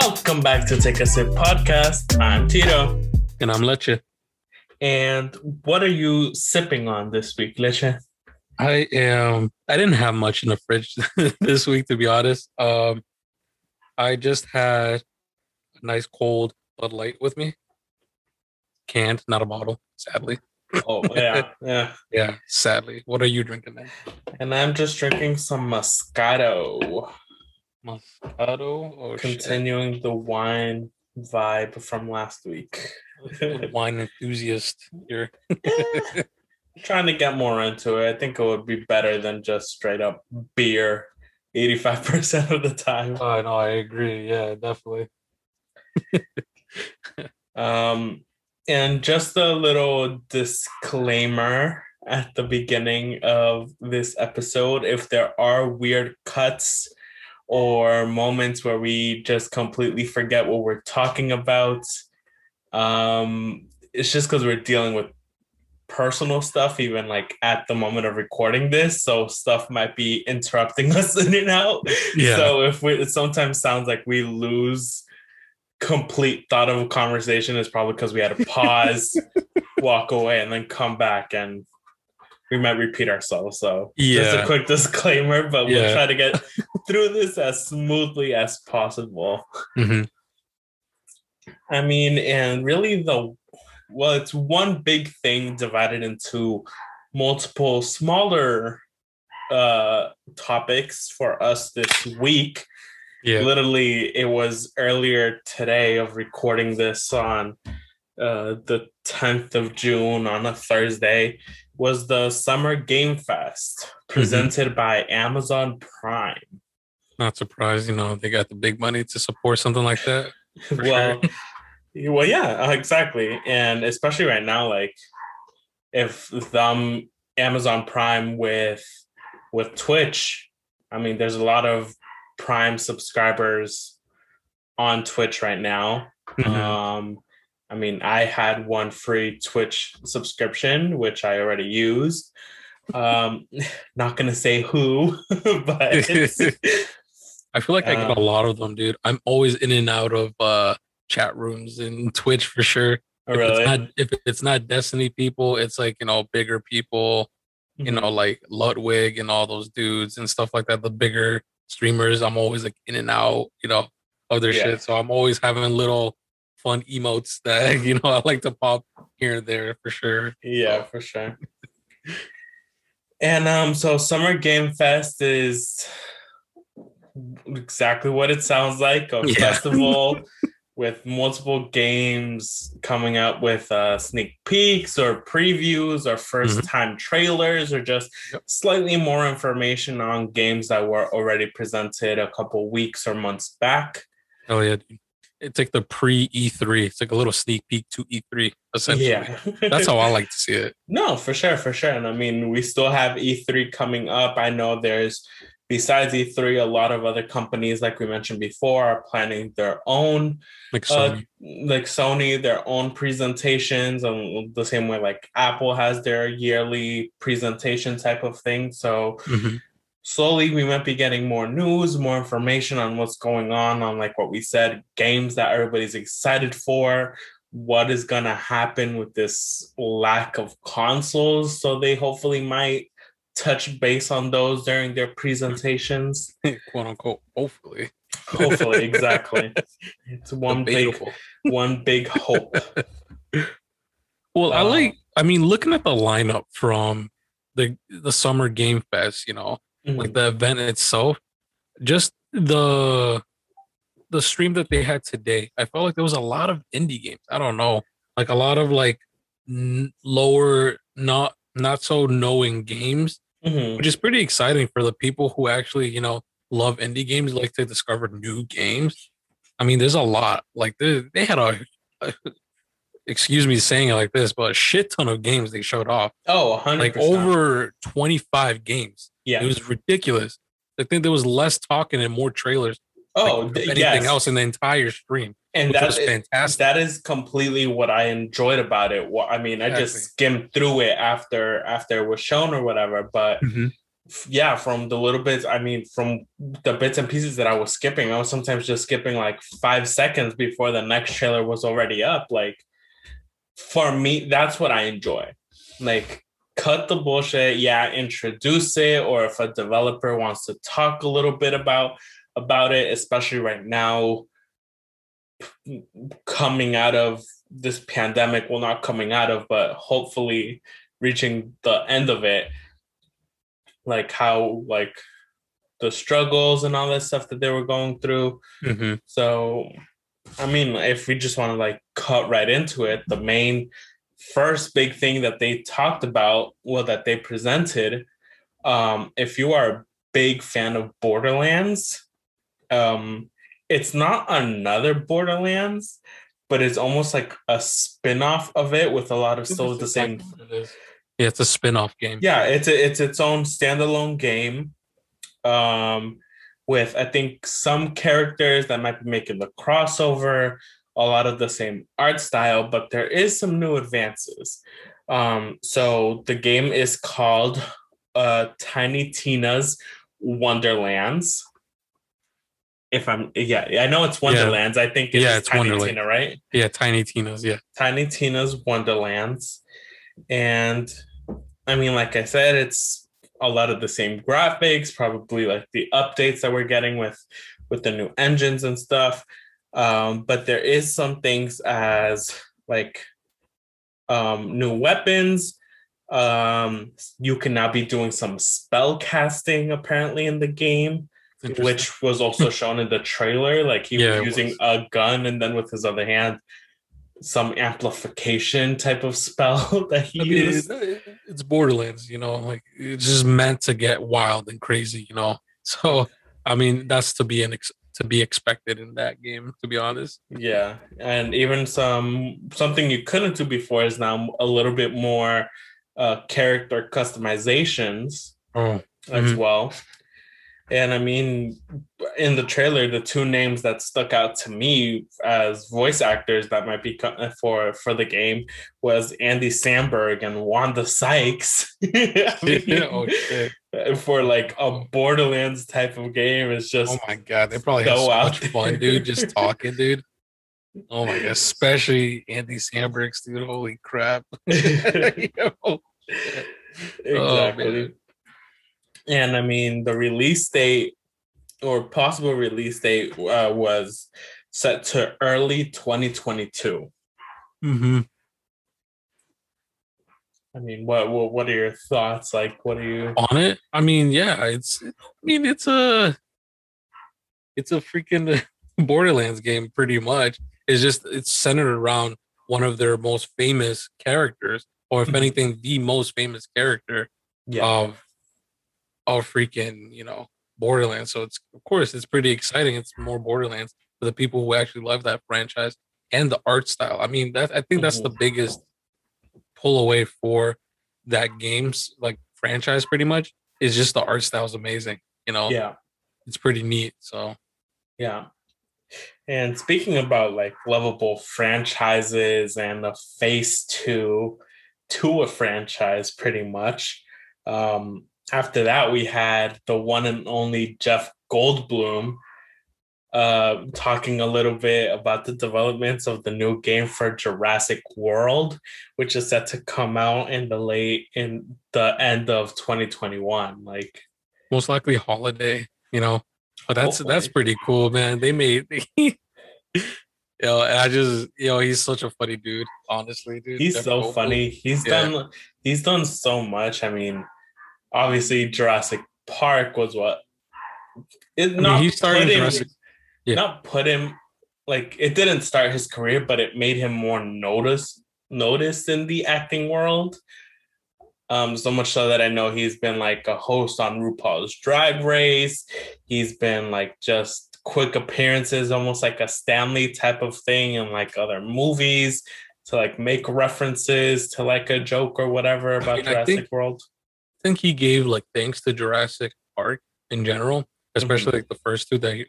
Welcome back to Take A Sip podcast. I'm Tito. And I'm Leche. And what are you sipping on this week, Leche? I didn't have much in the fridge this week, to be honest. I just had a nice cold Bud Light with me. Canned, not a bottle, sadly. Oh, yeah. Yeah. Yeah, sadly. What are you drinking then? And I'm just drinking some Moscato. Moscato? Oh, continuing shit. The wine vibe from last week. Wine enthusiast here. Yeah. Trying to get more into it. I think it would be better than just straight up beer 85% of the time. Oh, no, I agree. Yeah, definitely. And just a little disclaimer at the beginning of this episode. If there are weird cuts or moments where we just completely forget what we're talking about, it's just because we're dealing with personal stuff, even like at the moment of recording this, so stuff might be interrupting us in and out. Yeah. So it sometimes sounds like we lose complete thought of a conversation, is probably because we had to pause, walk away, and then come back, and we might repeat ourselves. So yeah, just a quick disclaimer, but we'll try to get through this as smoothly as possible. Mm-hmm. I mean, and really well, it's one big thing divided into multiple smaller topics for us this week. Yeah. Literally, it was earlier today of recording this on the 10th of June on a Thursday, was the Summer Game Fest presented by Amazon Prime. Not surprised, you know, they got the big money to support something like that. Well, sure. Well, yeah, exactly. And especially right now, like if Amazon Prime with Twitch, I mean, there's a lot of Prime subscribers on Twitch right now. Mm-hmm. I mean, I had one free Twitch subscription, which I already used. Not going to say who, but I feel like I get a lot of them, dude. I'm always in and out of chat rooms in Twitch for sure. Oh, really? If it's not Destiny people, it's like, you know, bigger people, mm-hmm. you know, like Ludwig and all those dudes and stuff like that. The bigger streamers, I'm always like in and out, you know, of their shit. So I'm always having little fun emotes that, you know, I like to pop here and there for sure. Yeah, for sure. And so Summer Game Fest is exactly what it sounds like, a festival with multiple games coming up with sneak peeks or previews or first-time trailers or just slightly more information on games that were already presented a couple weeks or months back. Oh, yeah. It's like the pre-E3. It's like a little sneak peek to E3, essentially. Yeah. That's how I like to see it. No, for sure, for sure. And, I mean, we still have E3 coming up. I know there's, besides E3, a lot of other companies, like we mentioned before, are planning their own, like Sony, their own presentations, and the same way like Apple has their yearly presentation type of thing. So slowly we might be getting more news, more information on what's going on like what we said, games that everybody's excited for, what is going to happen with this lack of consoles. So they hopefully might touch base on those during their presentations, quote unquote. Hopefully, exactly. It's one big hope. Well, I mean, looking at the lineup from the Summer Game Fest, you know, like the event itself, just the stream that they had today, I felt like there was a lot of indie games. I don't know, like a lot of like lower, not so knowing games. Which is pretty exciting for the people who actually, you know, love indie games, like to discover new games. I mean, there's a lot. Like they had a excuse me saying it like this, but a shit ton of games they showed off. Oh, 100%. Like over 25 games. Yeah. It was ridiculous. I think there was less talking and more trailers. Oh, like anything else in the entire stream. And that is fantastic. That is completely what I enjoyed about it. I mean, I just skimmed through it after it was shown or whatever, but yeah, from the little bits, I mean, from the bits and pieces that I was skipping, I was sometimes just skipping like 5 seconds before the next trailer was already up. Like, for me, that's what I enjoy. Like, cut the bullshit. Yeah, introduce it. Or if a developer wants to talk a little bit about it, especially right now, coming out of this pandemic, well, not coming out of, but hopefully reaching the end of it, like how, like the struggles and all that stuff that they were going through. Mm-hmm. So, I mean, if we just want to like cut right into it, the main first big thing that they talked about, well, that they presented, if you are a big fan of Borderlands, it's not another Borderlands, but it's almost like a spin-off of it with a lot of still the same. Yeah, it's a spin-off game. Yeah, it's its own standalone game, with, I think, some characters that might be making the crossover, a lot of the same art style, but there is some new advances. So the game is called Tiny Tina's Wonderlands. I know it's Wonderlands. Yeah. I think it's, it's Tiny Wonderland. Tina, right? Yeah, Tiny Tina's, yeah. Tiny Tina's Wonderlands. And I mean, like I said, it's a lot of the same graphics, probably like the updates that we're getting with the new engines and stuff. But there is some things as like new weapons. You can now be doing some spell casting apparently in the game, which was also shown in the trailer. Like he was using a gun and then with his other hand, some amplification type of spell that he used. It's Borderlands, you know, like it's just meant to get wild and crazy, you know. So, I mean, that's to be expected in that game, to be honest. Yeah, and even something you couldn't do before is now a little bit more character customizations as well. And I mean, in the trailer, the two names that stuck out to me as voice actors that might be for the game was Andy Samberg and Wanda Sykes. I mean, for like a Borderlands type of game, it's just, oh my god, they probably have so much fun, dude, just talking, dude. Oh my god, especially Andy Samberg's, dude. Holy crap! Exactly. Oh, and I mean, the release date or possible release date was set to early 2022. Mm-hmm. I mean, what are your thoughts? Like, what are you on it? I mean, yeah, it's a freaking Borderlands game, pretty much. It's just, it's centered around one of their most famous characters, or if anything, the most famous character of freaking, you know, Borderlands. So it's, of course, it's pretty exciting. It's more Borderlands for the people who actually love that franchise and the art style. I mean, that's the biggest pull away for that game's like franchise, pretty much, is just the art style is amazing. You know, yeah, it's pretty neat. So, yeah. And speaking about like lovable franchises and the phase two to a franchise, pretty much. After that, we had the one and only Jeff Goldblum talking a little bit about the developments of the new game for Jurassic World, which is set to come out in the end of 2021. Like, most likely holiday, you know. But that's pretty cool, man. They made, he's such a funny dude. Honestly, dude, he's Jeff so Goldblum. Funny. He's done so much. I mean, obviously, Jurassic Park was what it didn't start his career, but it made him more noticed in the acting world. So much so that I know he's been like a host on RuPaul's Drag Race. He's been like just quick appearances, almost like a Stanley type of thing, in like other movies to like make references to like a joke or whatever about Jurassic World. I think he gave like thanks to Jurassic Park in general, especially like the first two. Those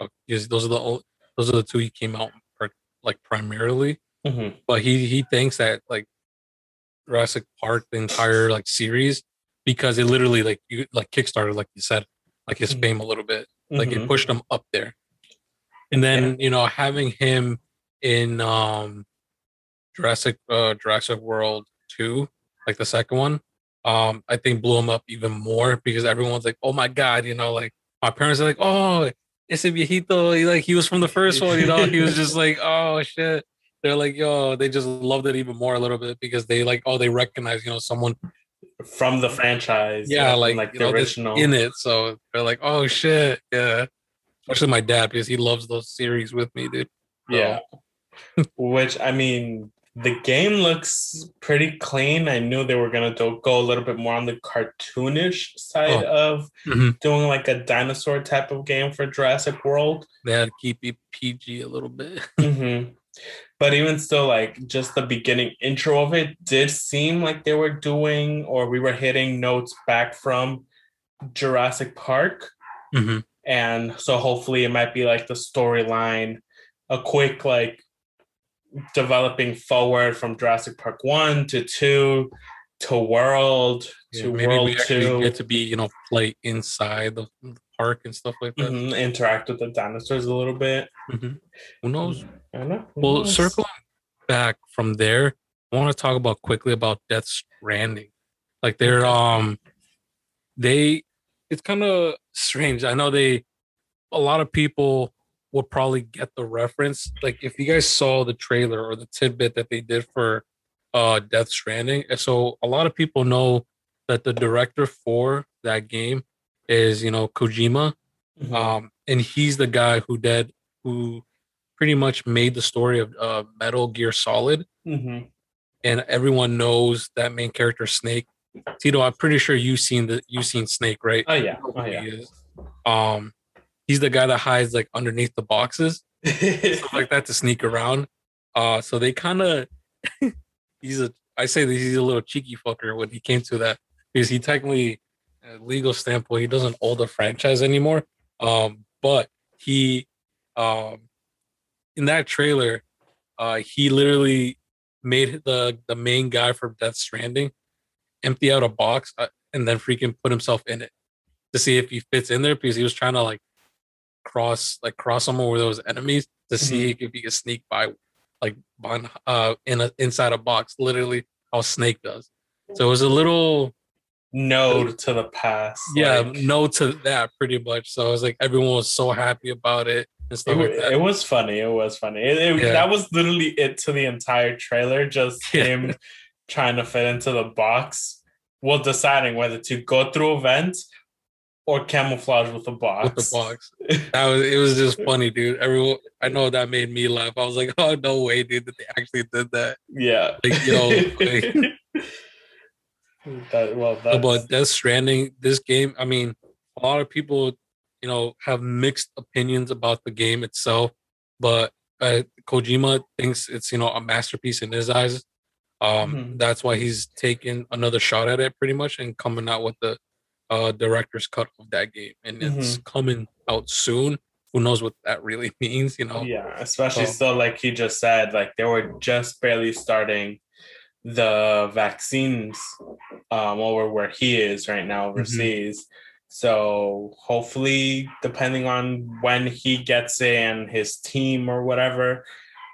are the two he came out like primarily. Mm-hmm. But he thinks that like Jurassic Park, the entire like series, because it literally like Kickstarter, like you said, like his fame a little bit, like it pushed him up there. And then you know, having him in Jurassic World 2, like the second one, I think blew him up even more because everyone's like, oh my god, you know, like my parents are like, oh, ese viejito, like he was from the first one, you know, he was just like, oh shit. They're like, yo, they just loved it even more a little bit because they like, oh, they recognize, you know, someone from the franchise. Yeah, like the original in it. So they're like, oh shit, yeah. Especially my dad because he loves those series with me, dude. Yeah. Which I mean, the game looks pretty clean. I knew they were gonna go a little bit more on the cartoonish side of doing like a dinosaur type of game for Jurassic World. They had to keep it PG a little bit. But even still, like just the beginning intro of it did seem like they were doing, or we were hitting notes back from Jurassic Park. And so hopefully it might be like the storyline, a quick like developing forward from Jurassic Park 1 to 2 to World to maybe World 2. Get to be, you know, play inside the park and stuff like that. Interact with the dinosaurs a little bit. Who knows? I don't know. Well, circling back from there, I want to talk about quickly about Death Stranding. Like they're it's kind of strange. I know a lot of people will probably get the reference. Like if you guys saw the trailer or the tidbit that they did for Death Stranding. So a lot of people know that the director for that game is, you know, Kojima. And he's the guy who pretty much made the story of Metal Gear Solid. And everyone knows that main character, Snake. Tito, I'm pretty sure you've seen Snake, right? Oh yeah. He's the guy that hides like underneath the boxes, stuff like that to sneak around. So they kind of he's a little cheeky fucker when he came to that because he technically, legal standpoint, he doesn't own the franchise anymore. But he, in that trailer, he literally made the main guy for Death Stranding empty out a box and then freaking put himself in it to see if he fits in there because he was trying to like cross someone with those enemies to see if you could sneak by like inside a box, literally how Snake does. So it was a little nod to the past. Yeah, nod to that pretty much. So it was like everyone was so happy about it and stuff like that. It was funny. That was literally it to the entire trailer, just him trying to fit into the box while deciding whether to go through a vent or camouflage with the box. It was just funny, dude. Everyone, I know that made me laugh. I was like, oh, no way, dude, that they actually did that. Yeah. Like, yo. About Death Stranding, this game, I mean, a lot of people, you know, have mixed opinions about the game itself, but Kojima thinks it's, you know, a masterpiece in his eyes. That's why he's taking another shot at it pretty much and coming out with the director's cut of that game, and it's coming out soon. Who knows what that really means, you know? Yeah, especially still, like he just said, like they were just barely starting the vaccines over where he is right now overseas. So hopefully, depending on when he gets it and his team or whatever,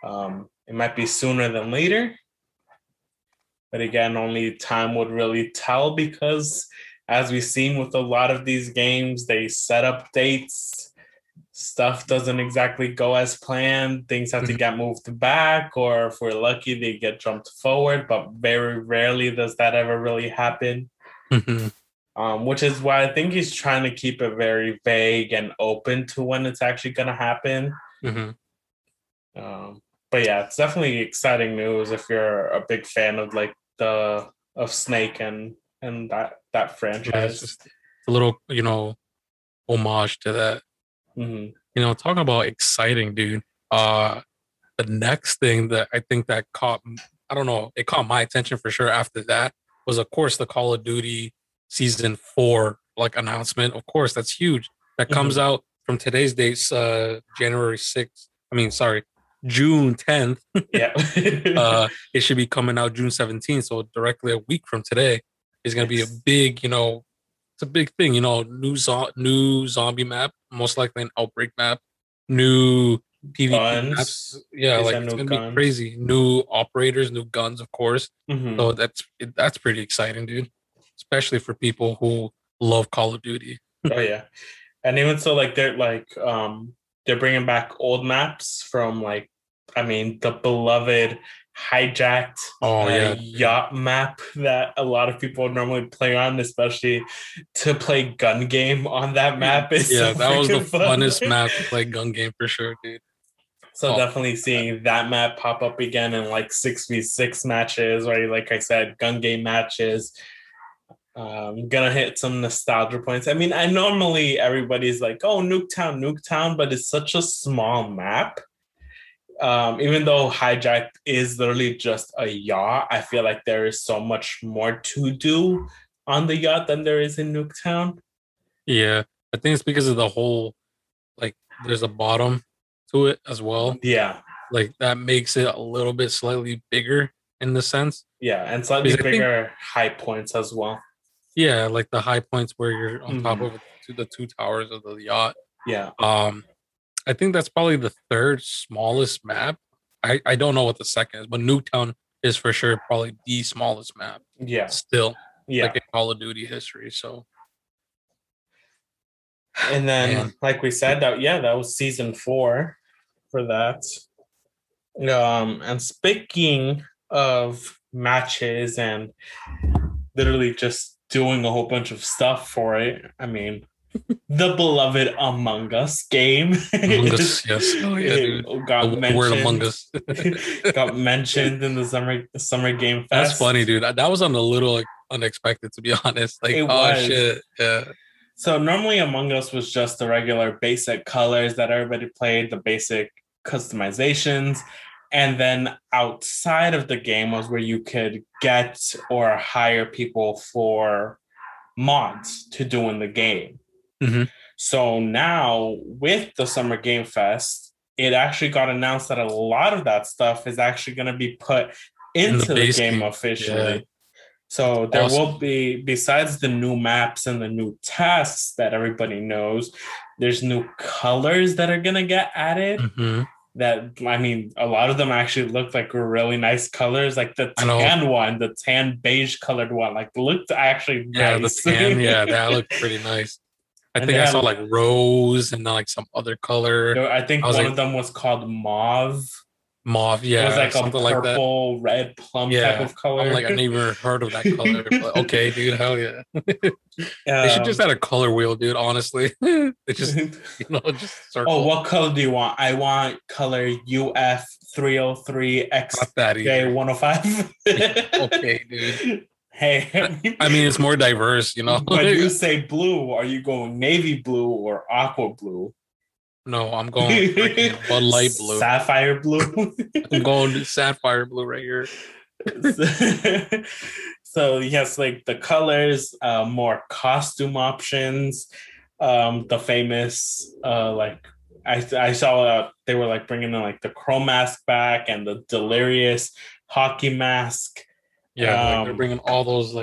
it might be sooner than later. But again, only time would really tell because, as we've seen with a lot of these games, they set up dates. Stuff doesn't exactly go as planned. Things have to get moved back, or if we're lucky, they get jumped forward. But very rarely does that ever really happen, which is why I think he's trying to keep it very vague and open to when it's actually going to happen. But yeah, it's definitely exciting news if you're a big fan of like of Snake and that franchise. Yeah, it's just a little, you know, homage to that. You know, talking about exciting, dude. The next thing that I think that caught my attention for sure after that was, of course, the Call of Duty Season 4 like announcement. Of course, that's huge. That comes out from today's date, June 10th. Yeah. It should be coming out June 17th, so directly a week from today. is going to be a big, you know, it's a big thing, you know, new zombie map, most likely an outbreak map, new PvP maps. Yeah, like it's going to be crazy. New operators, new guns, of course. Mm-hmm. So that's pretty exciting, dude. Especially for people who love Call of Duty. Oh yeah, and even so, like they're bringing back old maps from like, I mean, the beloved hijacked yacht map that a lot of people normally play on, especially to play gun game on that map. Yeah, that was the funnest map to play gun game for sure, dude. So definitely seeing that map pop up again in like 6v6 matches, or like I said, gun game matches. Gonna hit some nostalgia points. I mean, I normally everybody's like, oh, Nuketown, but it's such a small map. Even though Hijack is literally just a yacht, I feel like there is so much more to do on the yacht than there is in Nuketown. Yeah, I think it's because of the whole, like, there's a bottom to it as well. Yeah. Like, that makes it a little bit slightly bigger in the sense. Yeah, and slightly bigger high points as well. Yeah, like the high points where you're on top of the two towers of the yacht. Yeah. I think that's probably the third smallest map. I don't know what the second is, but Nuketown is for sure probably the smallest map. Yeah. Still. Yeah. Like in Call of Duty history. So. And then, like we said, that was season 4 for that. And speaking of matches and literally just doing a whole bunch of stuff for it, I mean, the beloved Among Us game. Among Us, yes. Oh, yeah, dude. Got mentioned in the Summer Game Fest. That's funny, dude. That was on a little like unexpected, to be honest. Like, shit. Yeah. So normally Among Us was just the regular basic colors that everybody played, the basic customizations. And then outside of the game was where you could get or hire people for mods to do in the game. Mm-hmm. So now with the Summer Game Fest, it actually got announced that a lot of that stuff is actually going to be put into the game officially. Yeah. So there will be, besides the new maps and the new tasks that everybody knows, there's new colors that are going to get added. Mm-hmm. That, I mean, a lot of them actually looked like really nice colors, like the tan one, the tan beige colored one, like looked actually nice. The tan, that looked pretty nice. I think I saw like rose and then like some other color. I think one of them was called mauve. Mauve, yeah. It was like a purple, red, plum type of color. I'm like, I never heard of that color. But okay, dude, hell yeah. They should just add a color wheel, dude, honestly. They just, just circle. Oh, what color do you want? I want color UF303XJ105. Okay, dude. Hey, I mean, it's more diverse, you know. When you say blue, are you going navy blue or aqua blue? No, I'm going Bud Light blue. Sapphire blue? I'm going sapphire blue right here. So, yes, like the colors, more costume options. The famous, I saw they were like bringing in like the Crow mask back and the Delirious hockey mask. Yeah, they're bringing all those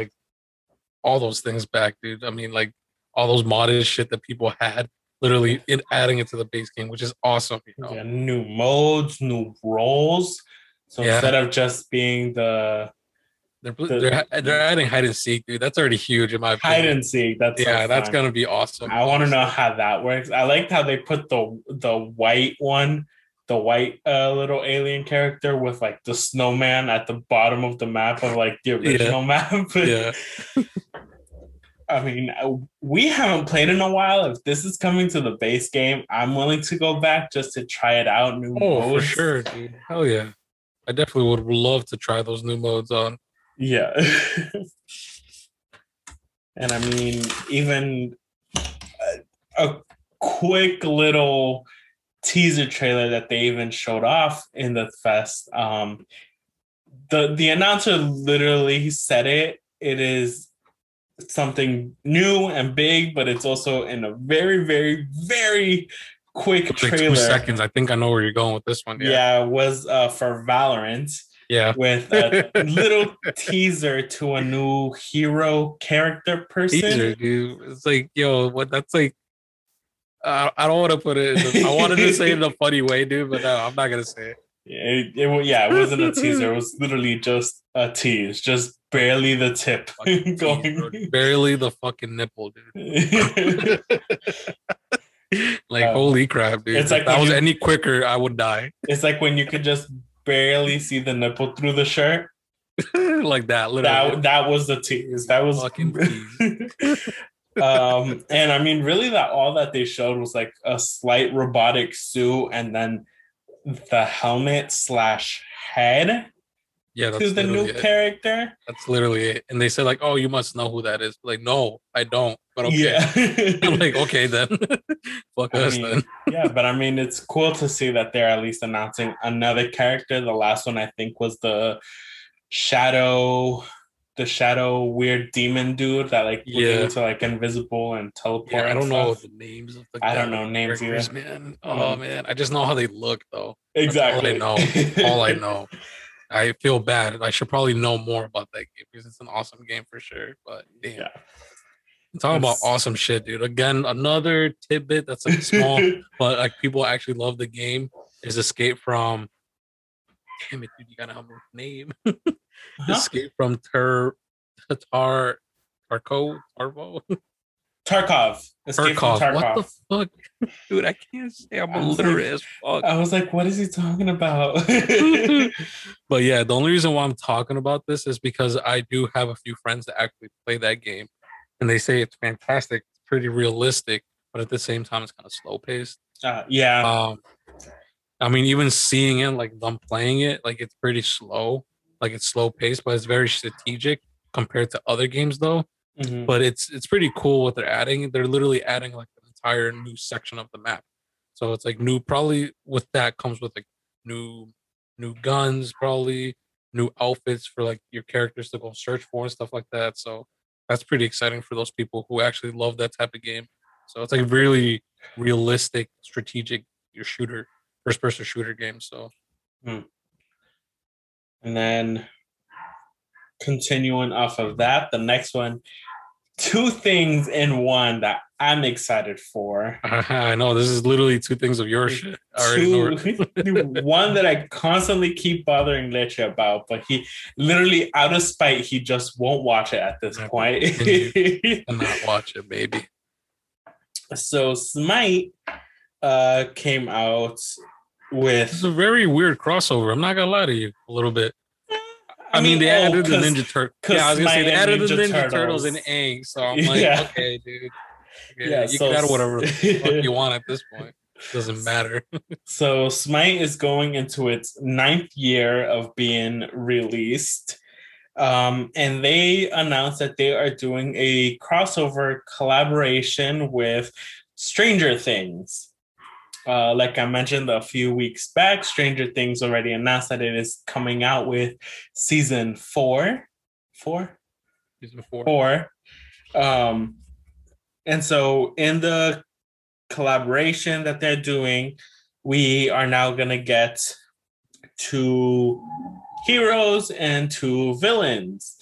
things back, dude. I mean, like all those modded shit that people had, literally adding it to the base game, which is awesome. You know? Yeah, new modes, new roles. So instead of just being they're adding hide and seek, dude. That's already huge in my opinion. Hide and seek. That's gonna be awesome. I want to know how that works. I liked how they put the white one. The white little alien character with like the snowman at the bottom of the map of like the original map. Yeah. I mean, we haven't played in a while. If this is coming to the base game, I'm willing to go back just to try it out. New modes. For sure, dude. Hell yeah. I definitely would love to try those new modes on. Yeah. And I mean, even a quick little teaser trailer that they even showed off in the fest. The announcer literally said it. It is something new and big, but it's also in a very, very, very quick trailer. Like 2 seconds. I think I know where you're going with this one. Yeah, it was for Valorant. Yeah. With a little teaser to a new hero character person. Teaser, dude. It's like, yo, what? That's like, I don't want to put it. I wanted to say it in a funny way, dude, but no, I'm not gonna say it. It wasn't a teaser. It was literally just a tease, just barely the tip, going, barely the fucking nipple, dude. Like, holy crap, dude! It's like if that was any quicker, I would die. It's like when you could just barely see the nipple through the shirt, like that. Literally, that was the tease. That was fucking tease. And I mean, really, that all that they showed was like a slight robotic suit, and then the helmet / head to the new character. That's literally it. And they said like, oh, you must know who that is. Like, no, I don't, but okay. Yeah. I'm like, okay then. Fuck us then. Yeah, but I mean, it's cool to see that they're at least announcing another character. The last one I think was the shadow weird demon dude that like into like invisible and teleport. Yeah, I don't know the names of the names either. Man. Oh man, I just know how they look though. Exactly. That's all I know. I feel bad. I should probably know more about that game because it's an awesome game for sure. But damn, talking about awesome shit, dude. Again, another tidbit that's like small, but like people actually love the game is Escape from. Damn it, dude! You gotta help me with the name. Escape from Tarkov. Escape from Tarkov. What the fuck? Dude, I can't say I'm illiterate as fuck. I was like, what is he talking about? But yeah, the only reason why I'm talking about this is because I do have a few friends that actually play that game. And they say it's fantastic. It's pretty realistic. But at the same time, it's kind of slow-paced. I mean, even seeing it, like them playing it, like it's pretty slow. Like it's slow paced, but it's very strategic compared to other games though. Mm-hmm. But it's pretty cool what they're adding. They're literally adding like an entire new section of the map. So it's like new, probably with that comes with like new guns, probably new outfits for like your characters to go search for and stuff like that. So that's pretty exciting for those people who actually love that type of game. So it's like really realistic, strategic, your shooter, first person shooter game. So And then continuing off of that, the next one, two things in one that I'm excited for. I know this is literally two things of your shit. One that I constantly keep bothering Leche about, but he literally out of spite, he just won't watch it at this point. Cannot watch it, baby. So Smite came out with... It's a very weird crossover. I'm not gonna lie to you a little bit. I mean they added the Ninja Turtles. Yeah, I was gonna say they added the Ninja Turtles and Aang. So I'm like, okay, dude. Okay, you can add whatever the fuck you want at this point. It doesn't matter. So Smite is going into its 9th year of being released. And they announced that they are doing a crossover collaboration with Stranger Things. Like I mentioned a few weeks back, Stranger Things already announced that it is coming out with season 4. And so in the collaboration that they're doing, we are now going to get 2 heroes and 2 villains.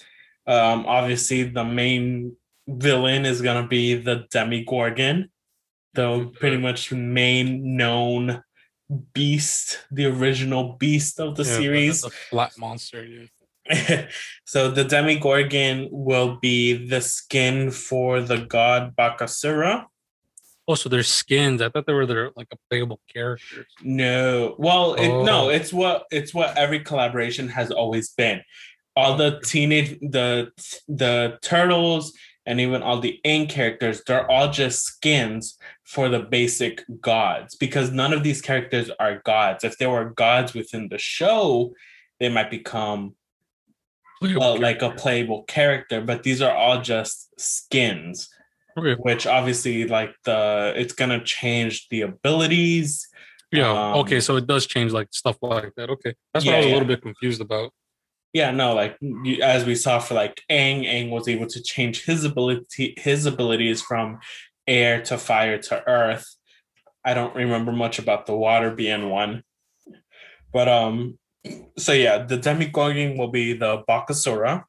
Obviously, the main villain is going to be the Demogorgon. The pretty much main known beast, the original beast of the series. That's a flat monster. So the Demogorgon will be the skin for the god Bakasura. Oh, so they're skins. I thought they were like a playable characters. No. Well, it's what every collaboration has always been. All the teenage the turtles and even all the Aang characters, they're all just skins for the basic gods because none of these characters are gods. If there were gods within the show, they might become like a playable character, but these are all just skins, which obviously like it's going to change the abilities. Yeah. Okay. So it does change like stuff like that. Okay. That's what I was a little bit confused about. Yeah, no, like as we saw for like Aang was able to change his abilities from air to fire to earth. I don't remember much about the water being one, but So yeah, the Demogorgon will be the Bakasura.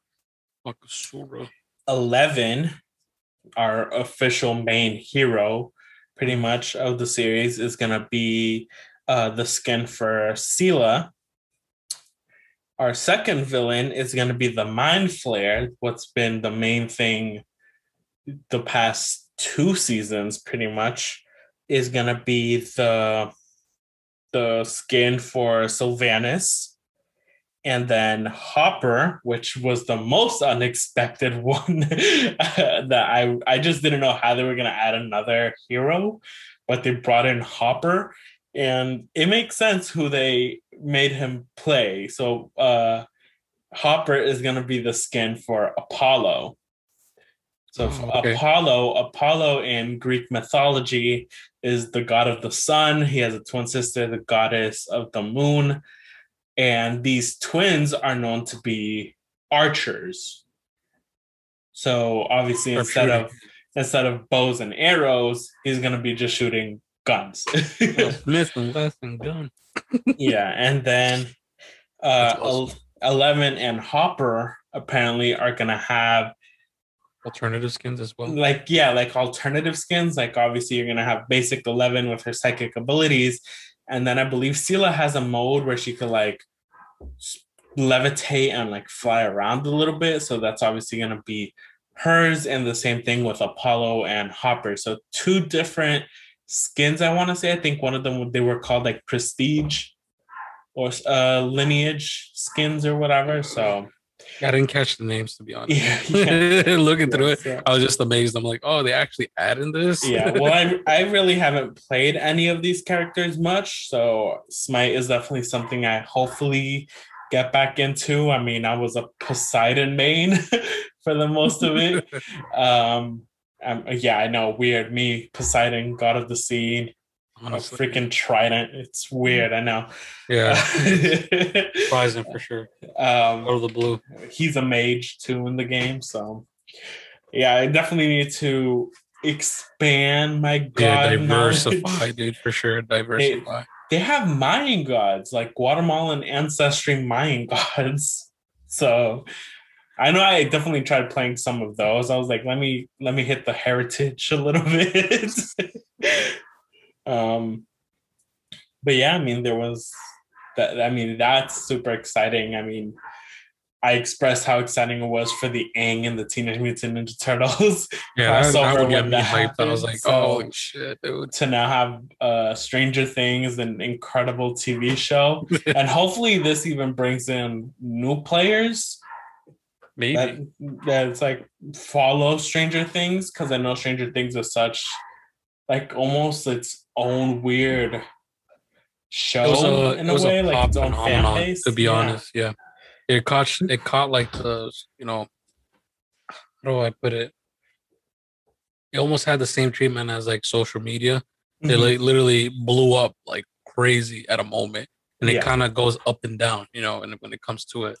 Bakasura. 11, our official main hero, pretty much, of the series, is going to be the skin for Sela. Our second villain is going to be the Mind Flayer, what's been the main thing the past two seasons, pretty much, is going to be the skin for Sylvanas. And then Hopper, which was the most unexpected one that I just didn't know how they were going to add another hero, but they brought in Hopper, and it makes sense who they made him play. So Hopper is going to be the skin for Apollo. So Apollo in Greek mythology is the god of the sun. He has a twin sister, the goddess of the moon. And these twins are known to be archers. So obviously, instead of bows and arrows, he's going to be just shooting guns. Yeah, and then 11 and Hopper apparently are going to have alternative skins as well. Like alternative skins. Like obviously, you're going to have basic 11 with her psychic abilities. And then I believe Sela has a mode where she could like levitate and like fly around a little bit. So that's obviously going to be hers, and the same thing with Apollo and Hopper. So two different skins, I want to say. I think one of them, they were called like Prestige or Lineage skins or whatever. So I didn't catch the names, to be honest. Yeah. Looking through it, I was just amazed. I'm like, oh, they actually added this? Yeah, well, I really haven't played any of these characters much, so Smite is definitely something I hopefully get back into. I mean, I was a Poseidon main for the most of it. Yeah, I know, weird. Me, Poseidon, god of the sea. Honestly. A freaking trident. It's weird, I know. Yeah. Surprising for sure. Out of the blue. He's a mage too in the game. So yeah, I definitely need to expand my god. Yeah, diversify, dude, for sure. Diversify. They have Mayan gods, like Guatemalan ancestry Mayan gods. So I know I definitely tried playing some of those. I was like, let me hit the heritage a little bit. But yeah, I mean, there was that. I mean, that's super exciting. I mean, I expressed how exciting it was for the Aang and the Teenage Mutant Ninja Turtles. Yeah, that would get me hyped. I was like, oh shit, dude. To now have Stranger Things, an incredible TV show, and hopefully this even brings in new players. Maybe that it's like follow Stranger Things, because I know Stranger Things is such. Like almost its own weird show in a way, like its own fan base. To be honest, yeah, it caught like the, you know, how do I put it? It almost had the same treatment as like social media. Mm-hmm. It like literally blew up like crazy at a moment, and it kind of goes up and down, you know. And when it comes to it,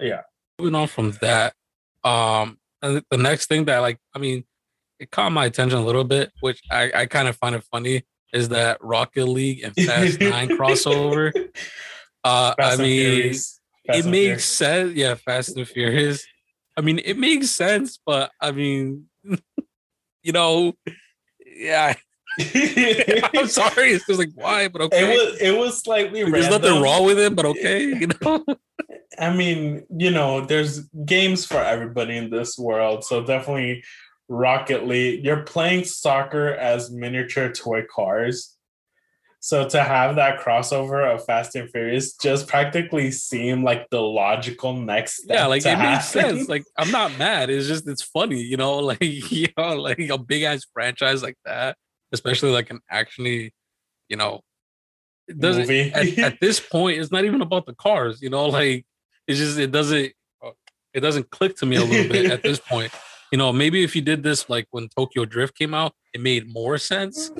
yeah. Moving on from that, and the next thing that it caught my attention a little bit, which I kind of find it funny, is that Rocket League and Fast 9 crossover. It makes sense. Yeah, Fast and Furious. I mean, it makes sense, but I mean, you know, yeah. I'm sorry. It's just like, why? But okay. It was slightly random. There's nothing wrong with it, but okay, you know? I mean, you know, there's games for everybody in this world, so definitely Rocket League, you're playing soccer as miniature toy cars. So to have that crossover of Fast and Furious just practically seemed like the logical next step. Yeah, like it makes sense. Like I'm not mad. It's just, it's funny, you know, like, you know, like a big ass franchise like that, especially like an actually, you know, it doesn't at this point, it's not even about the cars, you know, like it's just, it doesn't click to me a little bit at this point. You know, maybe if you did this, like when Tokyo Drift came out, it made more sense.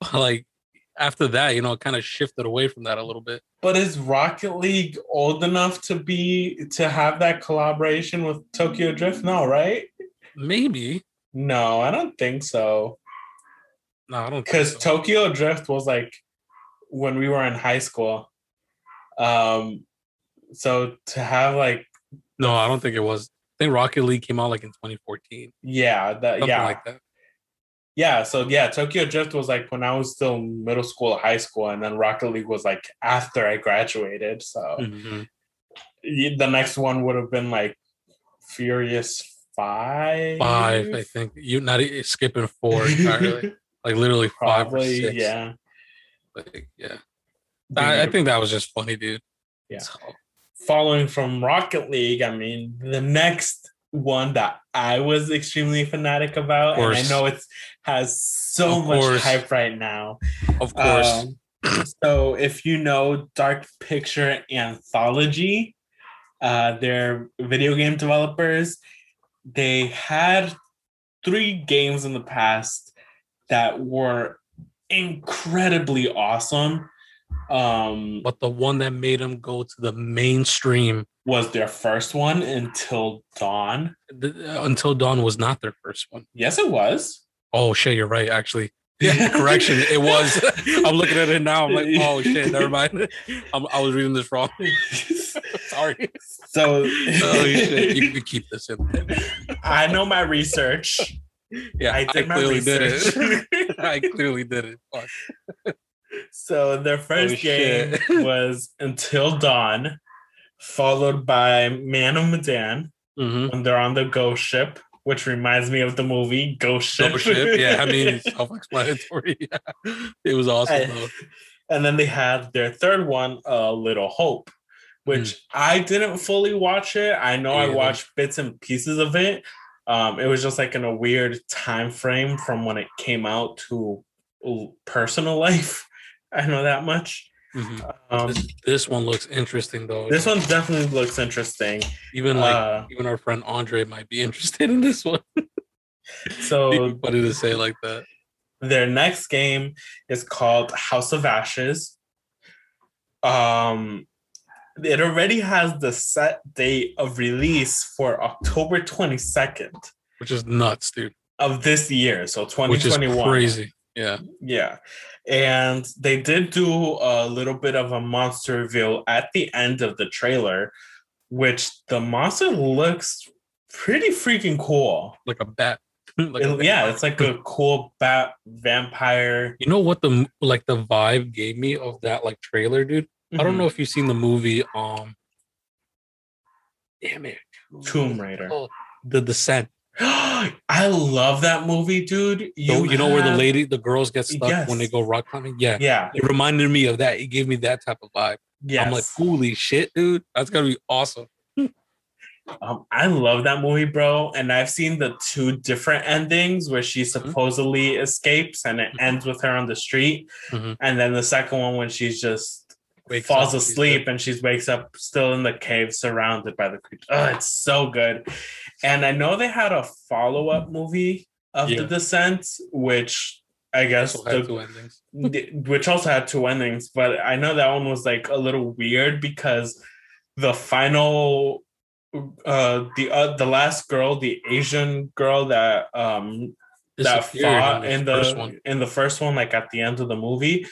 But like after that, you know, it kind of shifted away from that a little bit. But is Rocket League old enough to have that collaboration with Tokyo Drift? No, right? Maybe. No, I don't think so. No, I don't think so. Because Tokyo Drift was like when we were in high school. So to have like, no, I don't think it was. I think Rocket League came out like in 2014. Yeah, something like that. Yeah, so yeah, Tokyo Drift was like when I was still in middle school, high school, and then Rocket League was like after I graduated. So the next one would have been like Furious 5. 5, I think. You're not skipping 4 entirely. Like literally probably 5 or 6. Yeah. Like, yeah. I think that was just funny, dude. Yeah. So. Following from Rocket League, I mean, the next one that I was extremely fanatic about, and I know it has so much hype right now. Of course. So if you know Dark Picture Anthology, they're video game developers. They had 3 games in the past that were incredibly awesome. But the one that made them go to the mainstream was their first one, Until Dawn. Until Dawn was not their first one. Yes, it was. Oh, shit, you're right, actually. Yeah, correction, it was. I'm looking at it now. I'm like, oh, shit, never mind. I was reading this wrong. Sorry. So you can keep this in. I know my research. Yeah, I clearly did it. I clearly did it. Fuck. So their first game was Until Dawn, followed by Man of Medan, when they're on the ghost ship, which reminds me of the movie Ghost Ship. Ghost Ship, yeah. I mean, self-explanatory. Yeah. It was awesome, though. And then they had their third one, Little Hope, which I didn't fully watch it. I know I watched bits and pieces of it. It was just like in a weird time frame from when it came out to personal life. I know that much. This one looks interesting, though. This one definitely looks interesting. Even like even our friend Andre might be interested in this one. So funny to say like that. Their next game is called House of Ashes. It already has the set date of release for October 22nd, which is nuts, dude. Of this year, so 2021. Which is crazy. Yeah. Yeah. And they did do a little bit of a monster reveal at the end of the trailer, which the monster looks pretty freaking cool. Like a bat. It's like a cool bat vampire. You know what the vibe gave me of that like trailer, dude? I don't know if you've seen the movie Tomb Raider. Oh, The Descent. I love that movie, dude. You know where the girls get stuck when they go rock climbing? Yeah. Yeah. It reminded me of that. It gave me that type of vibe. Yes. I'm like, holy shit, dude. That's going to be awesome. I love that movie, bro. And I've seen the 2 different endings where she supposedly escapes and it ends with her on the street. And then the second one when she's just falls asleep and she wakes up still in the cave surrounded by the creature. Oh, it's so good. And I know they had a follow-up movie of The Descent, which I guess also had 2 endings, but I know that one was like a little weird because the final the last girl, the Asian girl that that fought in the first one, like at the end of the movie,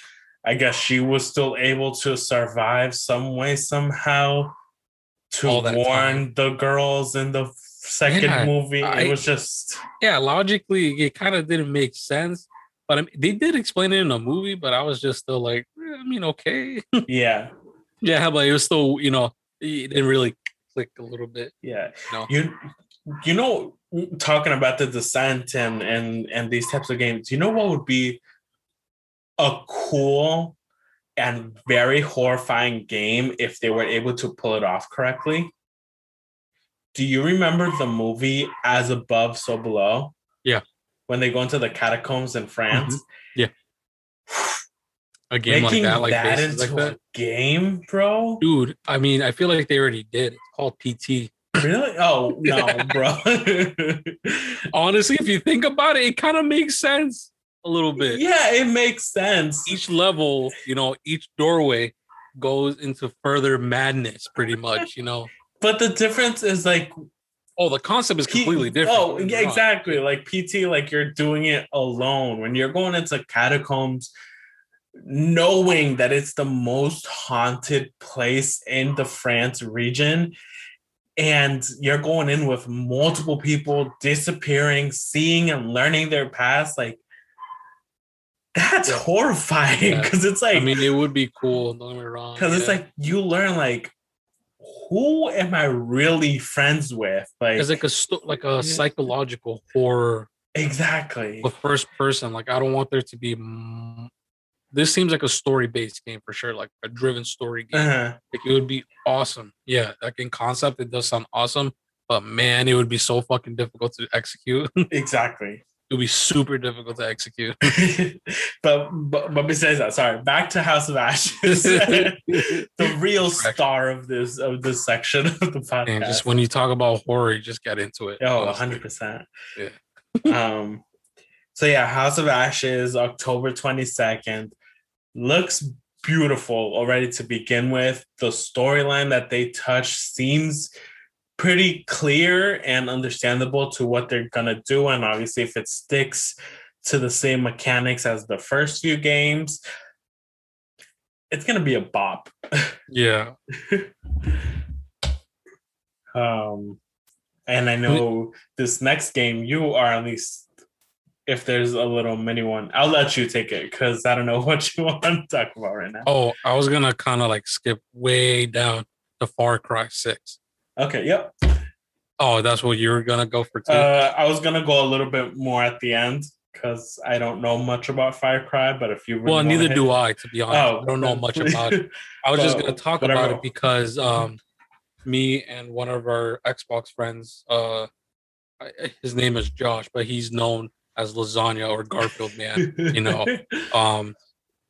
I guess she was still able to survive some way, somehow, to warn the girls in the second movie. It was just... Yeah, logically, it kind of didn't make sense. But I mean, they did explain it in a movie, but I was just still like, I mean, okay. Yeah. Yeah, but it was still, you know, it didn't really click a little bit. Yeah. You know, talking about The Descent and these types of games, you know what would be a cool and very horrifying game if they were able to pull it off correctly? Do you remember the movie As Above, So Below? Yeah. When they go into the catacombs in France? Yeah. A game Making that into a game, bro? Dude, I mean, I feel like they already did. It's called PT. Really? Oh, no, bro. Honestly, if you think about it, it kind of makes sense. A little bit. Yeah, it makes sense. Each level, you know, each doorway goes into further madness, pretty much, you know. But the difference is like, the concept is completely different. Oh, yeah, exactly. Like PT, like you're doing it alone. When you're going into catacombs, knowing that it's the most haunted place in the France region, and you're going in with multiple people disappearing, seeing and learning their past, like, that's horrifying, because it's like... I mean, it would be cool, don't get me wrong. Because it's like, you learn, like, who am I really friends with? Like, it's like a psychological horror. Exactly. The first person, like, I don't want there to be... This seems like a story-based game for sure, like a driven story game. Uh-huh. Like, it would be awesome. Yeah, like in concept, it does sound awesome, but man, it would be so fucking difficult to execute. Exactly. It would be super difficult to execute. but besides that, sorry, back to House of Ashes, the real star of this section of the podcast. Man, just when you talk about horror, you just get into it. Oh, 100%. Yeah. So yeah, House of Ashes, October 22nd. Looks beautiful already to begin with. The storyline that they touch seems pretty clear and understandable to what they're going to do. And obviously, if it sticks to the same mechanics as the first few games, it's going to be a bop. Yeah. And I know this next game, you are at least... If there's a little mini one, I'll let you take it because I don't know what you want to talk about right now. Oh, I was going to kind of like skip way down to Far Cry 6. Okay, yep. Oh, that's what you were going to go for too? I was going to go a little bit more at the end because I don't know much about Far Cry, but if you really Well, neither do I, to be honest. Oh, I don't know much about it. I was just going to talk about it because me and one of our Xbox friends, his name is Josh, but he's known as Lasagna or Garfield Man, you know.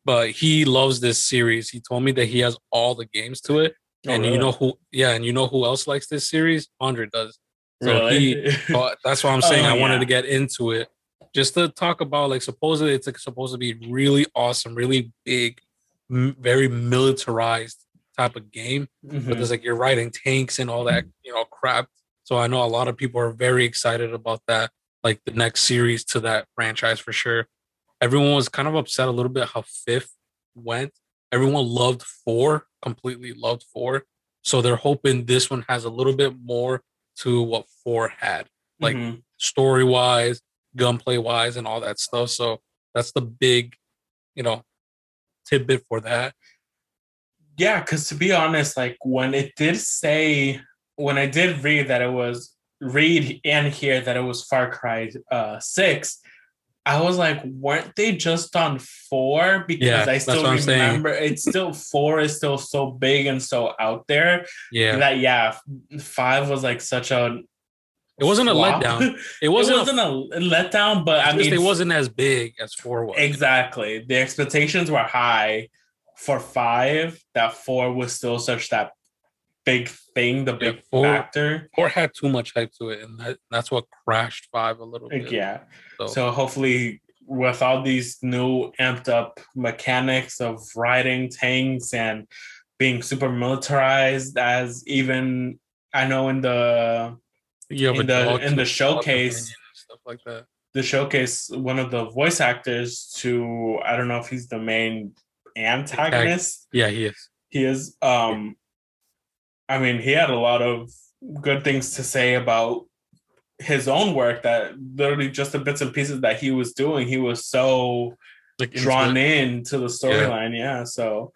But he loves this series. He told me that he has all the games to it. And really? You know who? Yeah, and you know who else likes this series? Andre does. So really? That's what I'm saying. I wanted to get into it just to talk about, like, supposedly it's like supposed to be really awesome, really big, very militarized type of game. Mm-hmm. But there's like you're riding tanks and all that, you know, crap. So I know a lot of people are very excited about that. Like the next series to that franchise for sure. Everyone was kind of upset a little bit how 5th went. Everyone loved 4, completely loved 4. So they're hoping this one has a little bit more to what 4 had, like story-wise, gunplay-wise, and all that stuff. So that's the big, you know, tidbit for that. Yeah, because to be honest, like when I did read that it was read and hear that it was Far Cry 6, I was like, weren't they just on 4? Because I still remember it's still 4 is still so big and so out there. Yeah. That 5 was like such a it wasn't flop. A letdown. It wasn't a letdown, but I mean it wasn't as big as 4 was. Exactly. The expectations were high for 5, that 4 was still such that big thing, the big factor. 4 had too much hype to it, and that's what crashed 5 a little bit. Yeah. So hopefully, with all these new amped up mechanics of riding tanks and being super militarized, as even I know in the showcase, stuff like that. The showcase, one of the voice actors to I don't know if he's the main antagonist. Yeah, he is. He is. I mean, he had a lot of good things to say about his own work that literally just the bits and pieces that he was doing. He was so like drawn into the storyline. Yeah. So,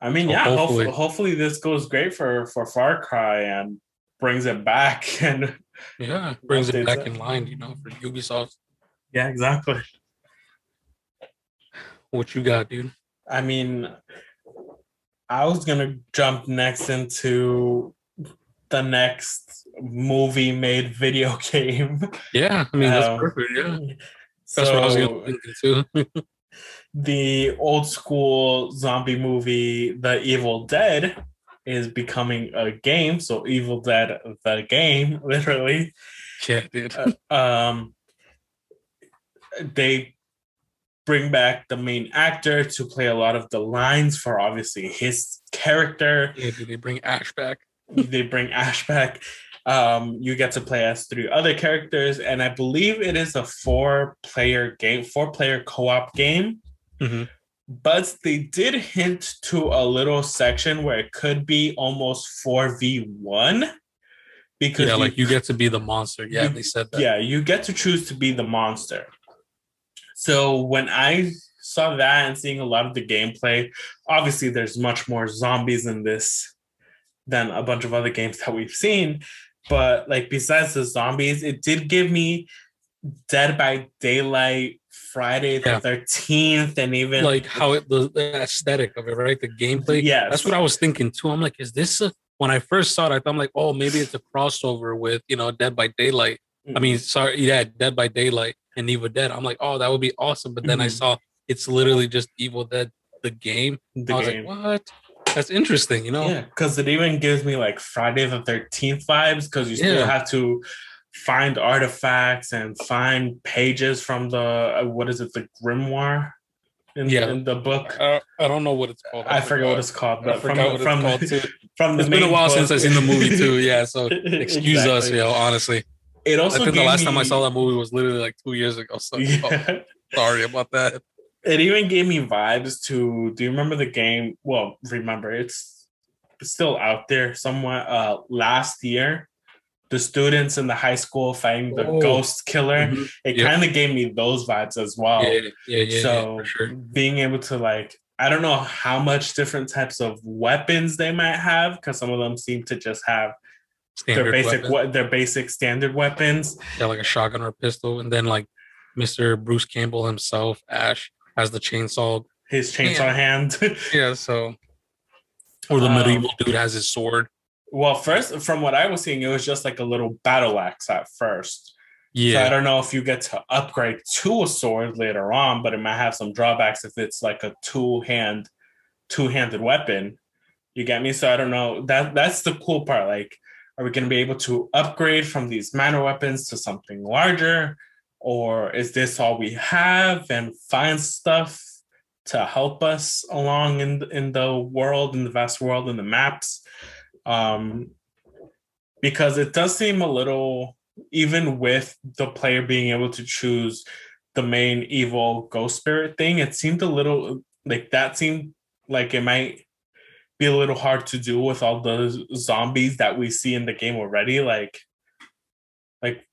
I mean, hopefully this goes great for Far Cry and brings it back. And brings it back in line, you know, for Ubisoft. Yeah, exactly. What you got, dude? I mean... I was going to jump next into the next movie made video game. Yeah, I mean, that's perfect, yeah. That's what I was going to think into. The old school zombie movie, The Evil Dead, is becoming a game. So Evil Dead, the game, literally. Yeah, dude. They bring back the main actor to play a lot of the lines for obviously his character. Yeah, they bring Ash back. You get to play as 3 other characters, and I believe it is a 4-player game, 4-player co-op game, But they did hint to a little section where it could be almost 4v1. Because yeah, you get to be the monster. Yeah, they said that. Yeah, you get to choose to be the monster. So when I saw that and seeing a lot of the gameplay, obviously there's much more zombies in this than a bunch of other games that we've seen. But besides the zombies, it did give me Dead by Daylight, Friday the 13th, and even how the aesthetic of it, right? The gameplay. Yeah, that's what I was thinking too. I'm like, is this when I first saw it? I thought, I'm like, oh, maybe it's a crossover with Dead by Daylight. Mm-hmm. I mean, Dead by Daylight and Evil Dead. I'm like, oh, that would be awesome. But then I saw it's literally just Evil Dead, the game. Like, what? That's interesting, Yeah, because it even gives me Friday the 13th vibes, because you still have to find artifacts and find pages from the the grimoire in the book. I don't know what it's called. I forget what it's called, but it's been a while since I've seen the movie too. Yeah, so excuse us, honestly. It also, I think the last time I saw that movie was literally 2 years ago. So sorry about that. It even gave me vibes to, do you remember the game? Well, it's still out there somewhat. Last year, the students in the high school fighting the ghost killer. Mm-hmm. It kind of gave me those vibes as well. For sure. Being able to I don't know how much different types of weapons they might have, because some of them seem to just have their basic standard weapons. Yeah, like a shotgun or a pistol, and then Mr. Bruce Campbell himself, Ash, has the chainsaw. His chainsaw hand. Yeah, so. Or the medieval dude has his sword. Well, first, from what I was seeing, it was just a little battle axe at first. Yeah. So I don't know if you get to upgrade to a sword later on, but it might have some drawbacks if it's a two-handed weapon. You get me? So I don't know. That's the cool part. Are we going to be able to upgrade from these minor weapons to something larger? Or is this all we have, and find stuff to help us along in the world, in the vast world, in the maps? Because it does seem a little, even with the player being able to choose the main evil ghost spirit thing, it seemed a little, that seemed like it might be a little hard to do with all the zombies that we see in the game already.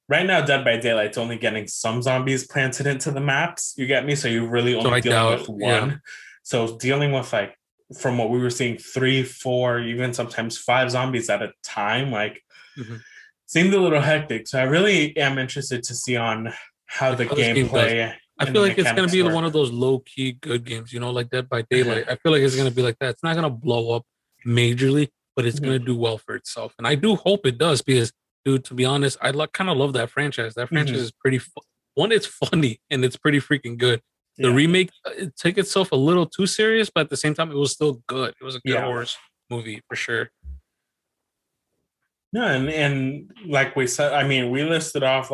Right now, Dead by Daylight's only getting some zombies planted into the maps. You get me? So you're really only dealing with one. Yeah. So dealing with, from what we were seeing, 3, 4, even sometimes 5 zombies at a time, seemed a little hectic. So I really am interested to see on how the gameplay. I feel it's going to be one of those low-key good games, like Dead by Daylight. I feel it's going to be like that. It's not going to blow up majorly, but it's going to do well for itself. And I do hope it does, because dude, to be honest, I kind of love that franchise. That franchise is pretty one, it's funny, and it's pretty freaking good. The remake, it took itself a little too serious, but at the same time, it was still good. It was a good horror movie for sure. No, and like we said, I mean, we listed off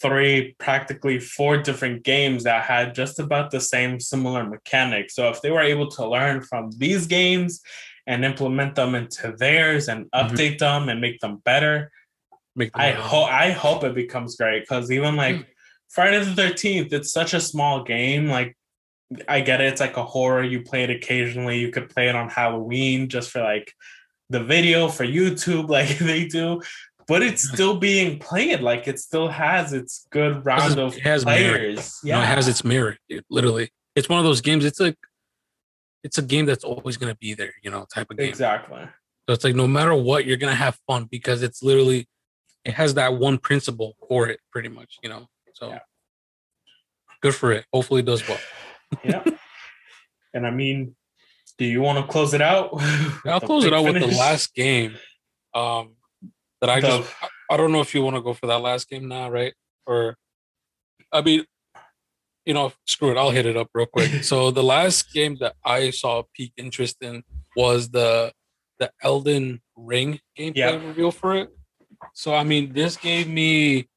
3, practically 4 different games that had just about the same similar mechanics. So if they were able to learn from these games and implement them into theirs and update them and make them better. I hope it becomes great, because even Friday the 13th, it's such a small game. I get it. It's a horror. You play it occasionally. You could play it on Halloween just for the video for YouTube, they do. But it's still being played. It still has its good round of players. Yeah. No, it has its merit, dude, literally. It's one of those games. It's a game that's always going to be there, type of game. Exactly. So it's no matter what, you're going to have fun, because it's literally, it has that one principle for it pretty much, So good for it. Hopefully it does well. Yeah. And I mean, do you want to close it out? I'll close it out with the last game. I don't know if you want to go for that last game now, right? Or, I mean, screw it. I'll hit it up real quick. So the last game that I saw peak interest in was the Elden Ring gameplay reveal for it. So, I mean, this gave me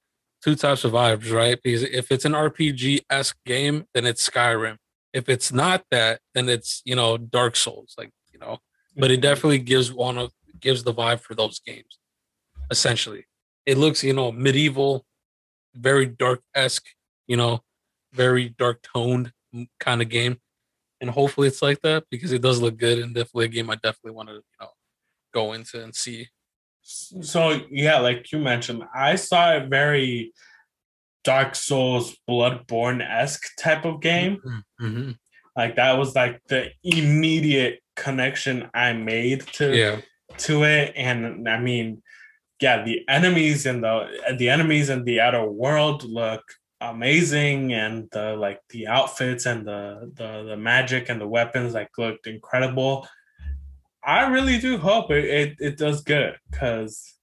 two types of vibes, right? Because if it's an RPG-esque game, then it's Skyrim. If it's not that, then it's, Dark Souls, But it definitely gives the vibe for those games, essentially. It looks, medieval, very dark-esque, very dark toned kind of game. and hopefully it's like that, because it does look good and definitely a game I definitely want to, you know, go into and see. So yeah, like you mentioned, I saw a very Dark Souls, Bloodborne-esque type of game. Mm-hmm. Like that was like the immediate connection I made to it, and I mean, yeah, the enemies in the outer world look amazing, and the, like the outfits and the magic and the weapons like looked incredible. I really do hope it does good, because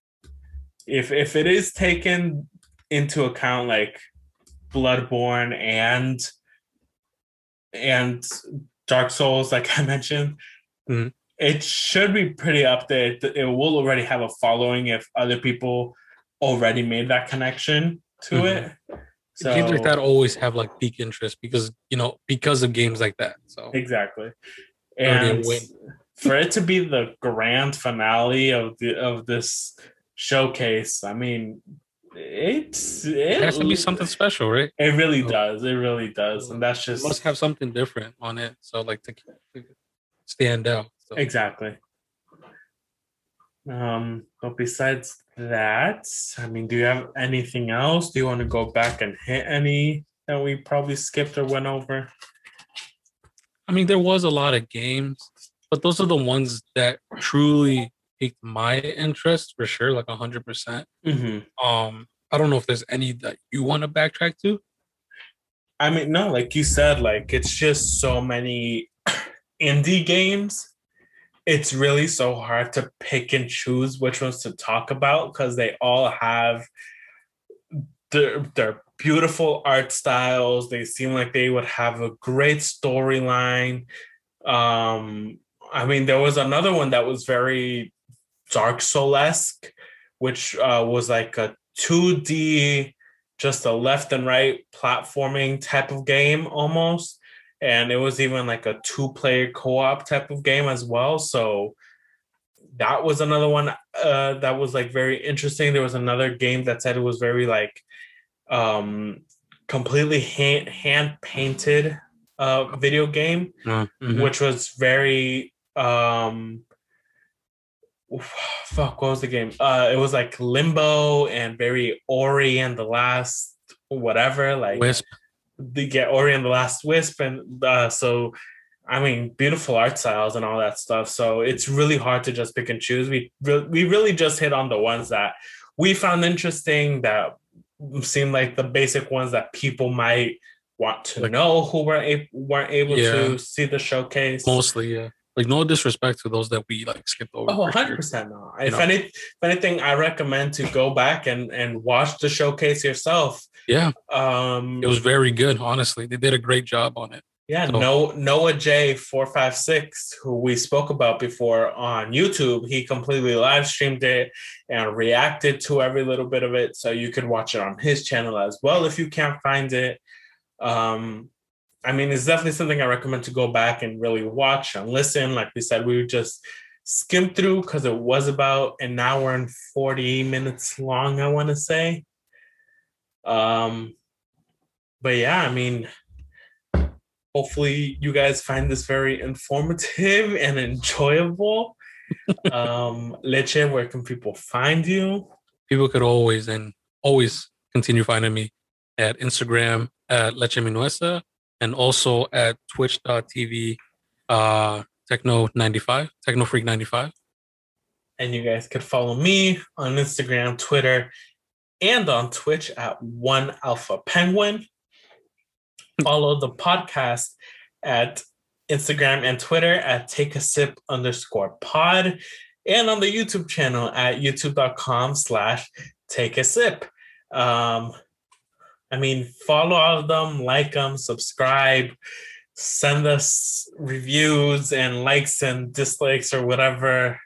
if it is taken into account like Bloodborne and Dark Souls, like I mentioned, mm-hmm. it should be pretty up there. It will already have a following if other people already made that connection to mm-hmm. it. So, games like that always have like peak interest because of games like that. So exactly, and for it to be the grand finale of this showcase, I mean, it has to be something special, right? It really does. It really does, and that's just, it must have something different on it. So like to stand out. So. Exactly. But besides that, I mean, do you have anything else? Do you want to go back and hit any that we probably skipped or went over? I mean, there was a lot of games, but those are the ones that truly piqued my interest for sure, like 100%. Mm-hmm. I don't know if there's any that you want to backtrack to. I mean, no, like you said, like it's just so many indie games. It's really so hard to pick and choose which ones to talk about, because they all have their beautiful art styles. They seem like they would have a great storyline. I mean, there was another one that was very Dark Souls-esque, which was like a 2D, just a left and right platforming type of game almost. And it was even like a 2-player co-op type of game as well. So that was another one that was like very interesting. There was another game that said it was very like completely hand-painted video game, mm-hmm. which was very... what was the game? It was like Limbo and very Ori and the Last whatever. Like Wisp. They get Ori and the Last Wisp, and so I mean, beautiful art styles and all that stuff. So it's really hard to just pick and choose. We really just hit on the ones that we found interesting, that seemed like the basic ones that people might want to like, know who weren't able to see the showcase. Mostly, yeah. Like no disrespect to those that we like skipped over. Oh, 100%. No. If anything, I recommend to go back and watch the showcase yourself. Yeah. It was very good, honestly. They did a great job on it. Yeah, so. Noah J456, who we spoke about before on YouTube, he completely live streamed it and reacted to every little bit of it. So you can watch it on his channel as well if you can't find it. I mean, it's definitely something I recommend to go back and really watch and listen. Like we said, we just skimmed through because it was about an hour and 40 minutes long, I want to say. But yeah, I mean, hopefully you guys find this very informative and enjoyable. Leche, where can people find you? People could always continue finding me at Instagram at Leche Minuesa. And also at twitch.tv, technofreak95. And you guys could follow me on Instagram, Twitter, and on Twitch at 1AlphaPenguin. Follow the podcast at Instagram and Twitter at takeasip_pod. And on the YouTube channel at youtube.com/takeasip. I mean, follow all of them, like them, subscribe, send us reviews and likes and dislikes or whatever.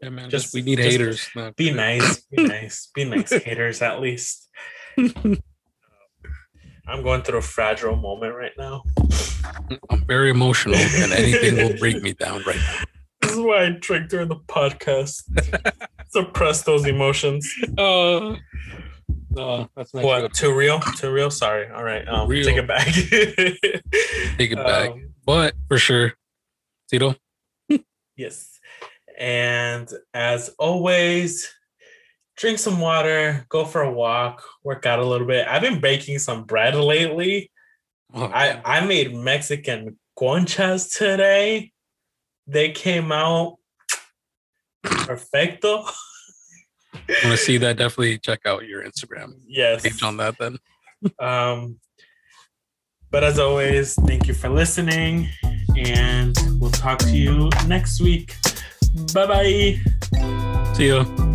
Yeah, man, we need haters. Be nice. Be nice. Be nice, haters, at least. I'm going through a fragile moment right now. I'm very emotional, and anything will break me down right now. This is why I drink during the podcast. Suppress those emotions. No, that's not what? Too real? Sorry. All right. Take it back. but for sure. Tito? Yes. And as always, drink some water, go for a walk, work out a little bit. I've been baking some bread lately. Oh, I made Mexican conchas today. They came out perfecto. I'm going to see that. Definitely check out your Instagram. Yes. Page on that then. But as always, thank you for listening, and we'll talk to you next week. Bye-bye. See you.